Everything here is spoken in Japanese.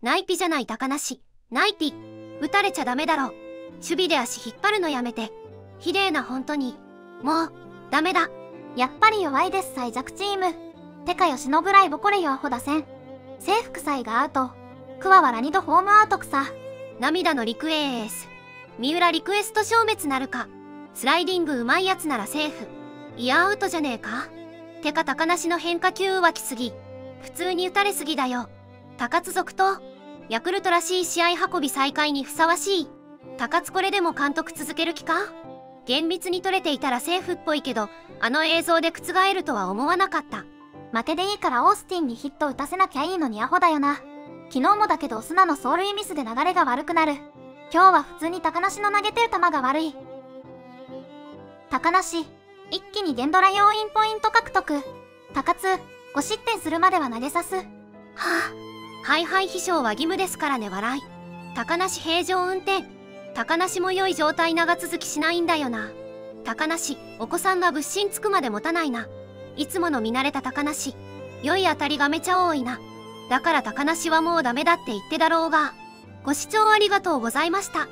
ナイピじゃない高梨、ナイピ。打たれちゃダメだろ。守備で足引っ張るのやめて。綺麗な本当に。もう、ダメだ。やっぱり弱いです最弱チーム。てかよしのぶらいぼこれよほだせん。制服祭がアウト。クワはラニドホームアウト草。涙のリクエース。三浦リクエスト消滅なるか。スライディングうまいやつならセーフ。いやアウトじゃねえか。てか高梨の変化球浮気すぎ。普通に打たれすぎだよ。高津続投。ヤクルトらしい試合運び再開にふさわしい。高津これでも監督続ける気か？厳密に取れていたらセーフっぽいけど、あの映像で覆るとは思わなかった。負けでいいからオースティンにヒット打たせなきゃいいのにアホだよな。昨日もだけどオスナの走塁ミスで流れが悪くなる。今日は普通に高梨の投げてる球が悪い。高梨、一気に源ドラ要因ポイント獲得。高津、5失点するまでは投げさす。はぁ、はいはい、飛翔は義務ですからね笑い。高梨平常運転。高梨も良い状態長続きしないんだよな。高梨、お子さんが物心つくまで持たないな。いつもの見慣れた高梨。良い当たりがめちゃ多いな。だから高梨はもうダメだって言ってだろうが。ご視聴ありがとうございました。